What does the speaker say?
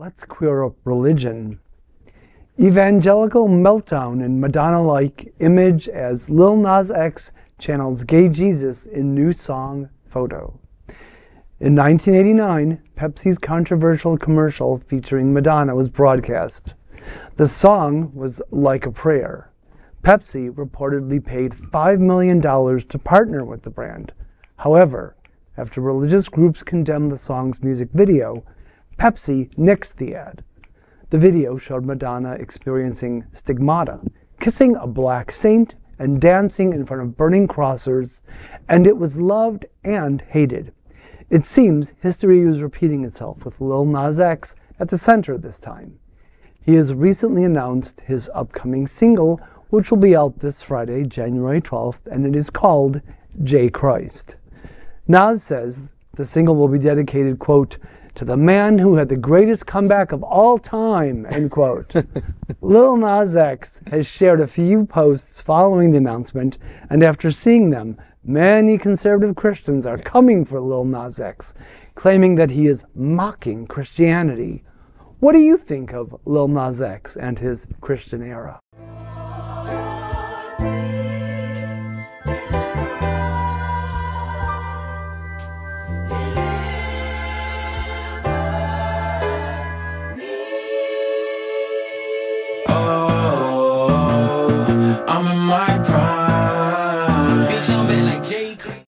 Let's queer up religion. Evangelical meltdown and Madonna-like image as Lil Nas X channels gay Jesus in new song photo. In 1989, Pepsi's controversial commercial featuring Madonna was broadcast. The song was Like a Prayer. Pepsi reportedly paid $5 million to partner with the brand. However, after religious groups condemned the song's music video, Pepsi nixed the ad. The video showed Madonna experiencing stigmata, kissing a black saint and dancing in front of burning crossers, and it was loved and hated. It seems history is repeating itself with Lil Nas X at the center this time. He has recently announced his upcoming single, which will be out this Friday, January 12th, and it is called J. Christ. Nas says the single will be dedicated, quote, to the man who had the greatest comeback of all time, end quote. Lil Nas X has shared a few posts following the announcement, and after seeing them, many conservative Christians are coming for Lil Nas X, claiming that he is mocking Christianity. What do you think of Lil Nas X and his Christian era?